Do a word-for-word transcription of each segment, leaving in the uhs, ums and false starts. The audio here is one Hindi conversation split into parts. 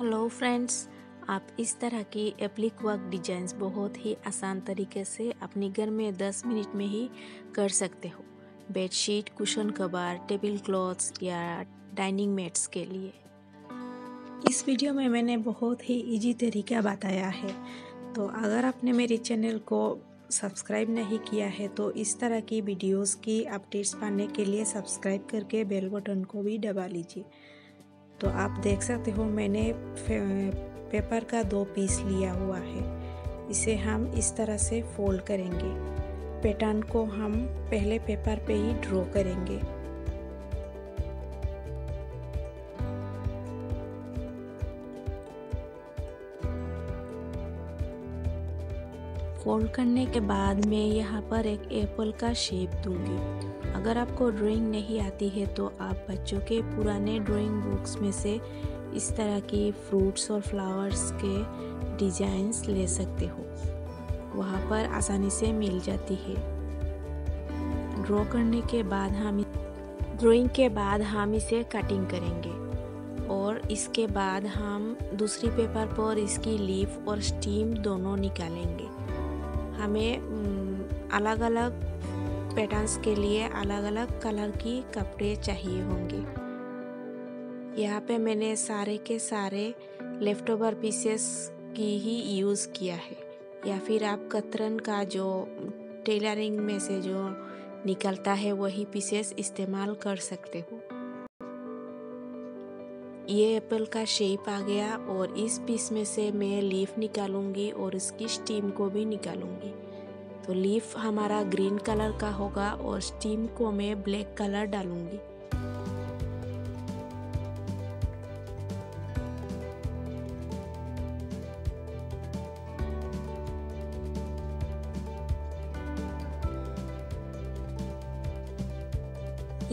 हेलो फ्रेंड्स, आप इस तरह की एप्लिक वर्क डिजाइंस बहुत ही आसान तरीके से अपने घर में दस मिनट में ही कर सकते हो। Bedsheet, cushion cover, table cloths या डाइनिंग मेट्स के लिए इस वीडियो में मैंने बहुत ही इजी तरीका बताया है। तो अगर आपने मेरे चैनल को सब्सक्राइब नहीं किया है तो इस तरह की वीडियोस की अपडेट्स पाने के लिए सब्सक्राइब करके बेल बटन को भी दबा लीजिए। तो आप देख सकते हो मैंने पेपर का दो पीस लिया हुआ है, इसे हम इस तरह से फोल्ड करेंगे। पैटर्न को हम पहले पेपर पे ही ड्रॉ करेंगे। फोल्ड करने के बाद मैं यहाँ पर एक एप्पल का शेप दूंगी। अगर आपको ड्राइंग नहीं आती है तो आप बच्चों के पुराने ड्राइंग बुक्स में से इस तरह की फ्रूट्स और फ्लावर्स के डिजाइंस ले सकते हो, वहाँ पर आसानी से मिल जाती है। ड्रॉ करने के बाद हम ड्राइंग के बाद हम इसे कटिंग करेंगे और इसके बाद हम दूसरी पेपर पर इसकी लीफ और स्टीम दोनों निकालेंगे। हमें अलग अलग पैटर्न्स के लिए अलग अलग कलर की कपड़े चाहिए होंगे। यहाँ पे मैंने सारे के सारे लेफ्ट ओवर पीसेस की ही यूज़ किया है, या फिर आप कतरन का जो टेलरिंग में से जो निकलता है वही पीसेस इस्तेमाल कर सकते हो। ये एप्पल का शेप आ गया और इस पीस में से मैं लीफ निकालूंगी और इसकी स्टीम को भी निकालूंगी। तो लीफ हमारा ग्रीन कलर का होगा और स्टीम को मैं ब्लैक कलर डालूंगी।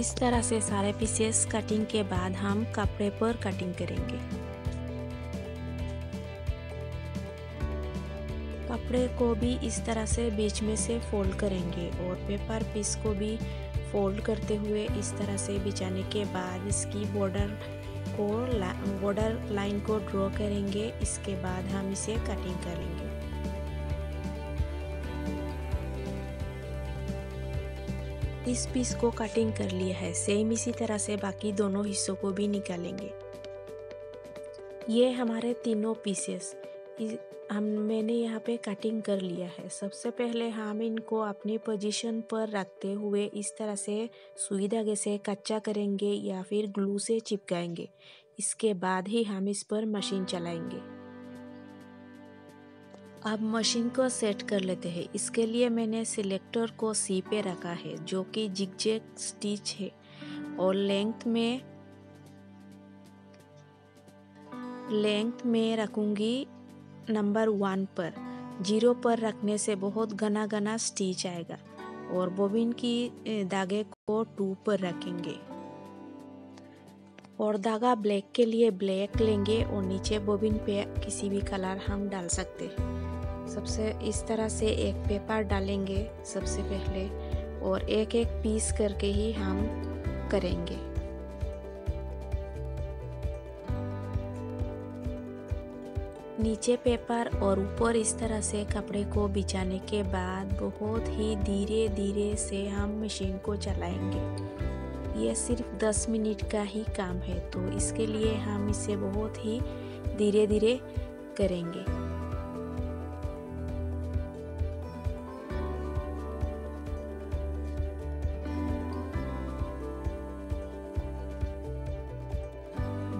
इस तरह से सारे पीसेस कटिंग के बाद हम कपड़े पर कटिंग करेंगे। कपड़े को भी इस तरह से बीच में से फोल्ड करेंगे और पेपर पीस को भी फोल्ड करते हुए इस तरह से बिछाने के बाद इसकी बॉर्डर को बॉर्डर लाइन को ड्रॉ करेंगे। इसके बाद हम इसे कटिंग करेंगे। इस पीस को कटिंग कर लिया है, सेम इसी तरह से बाकी दोनों हिस्सों को भी निकालेंगे। ये हमारे तीनों पीसेस हम मैंने यहाँ पे कटिंग कर लिया है। सबसे पहले हम इनको अपनी पोजीशन पर रखते हुए इस तरह से सुई धागे से कच्चा करेंगे या फिर ग्लू से चिपकाएंगे। इसके बाद ही हम इस पर मशीन चलाएंगे। अब मशीन को सेट कर लेते हैं। इसके लिए मैंने सिलेक्टर को सी पे रखा है, जो कि जिगजैग स्टिच है और लेंथ में लेंथ में रखूंगी नंबर वन पर। जीरो पर रखने से बहुत घना घना स्टिच आएगा और बोबिन की धागे को टू पर रखेंगे और धागा ब्लैक के लिए ब्लैक लेंगे और नीचे बोबिन पे किसी भी कलर हम डाल सकते हैं। सबसे इस तरह से एक पेपर डालेंगे सबसे पहले और एक एक पीस करके ही हम करेंगे। नीचे पेपर और ऊपर इस तरह से कपड़े को बिछाने के बाद बहुत ही धीरे धीरे से हम मशीन को चलाएंगे। यह सिर्फ दस मिनट का ही काम है, तो इसके लिए हम इसे बहुत ही धीरे धीरे करेंगे।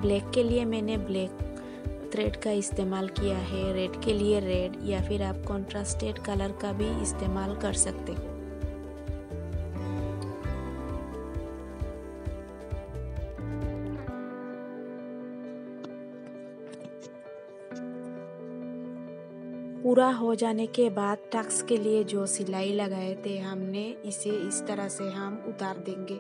ब्लैक के लिए मैंने ब्लैक थ्रेड का इस्तेमाल किया है, रेड के लिए रेड या फिर आप कॉन्ट्रास्टेड कलर का भी इस्तेमाल कर सकते हो। पूरा हो जाने के बाद टक्स के लिए जो सिलाई लगाए थे हमने, इसे इस तरह से हम उतार देंगे।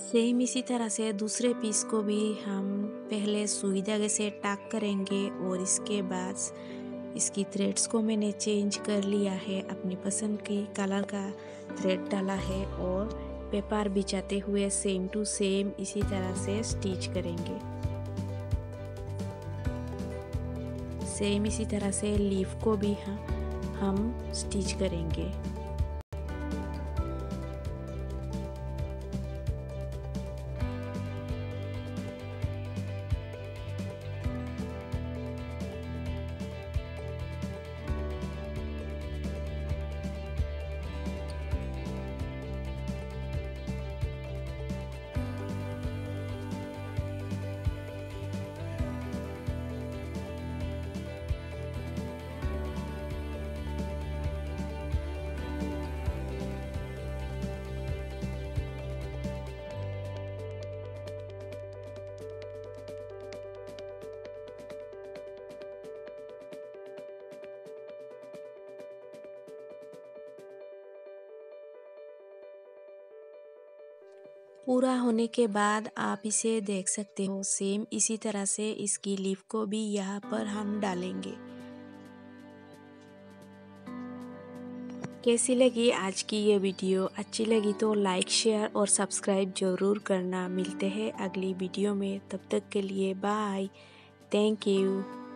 सेम इसी तरह से दूसरे पीस को भी हम पहले सुई धागे से टाक करेंगे और इसके बाद इसकी थ्रेड्स को मैंने चेंज कर लिया है। अपनी पसंद के कलर का थ्रेड डाला है और पेपर बिछाते हुए सेम टू सेम इसी तरह से स्टिच करेंगे। सेम इसी तरह से लीफ को भी हम स्टिच करेंगे। पूरा होने के बाद आप इसे देख सकते हो, सेम इसी तरह से इसकी लीफ को भी यहाँ पर हम डालेंगे। कैसी लगी आज की ये वीडियो? अच्छी लगी तो लाइक, शेयर और सब्सक्राइब जरूर करना। मिलते हैं अगली वीडियो में, तब तक के लिए बाय, थैंक यू।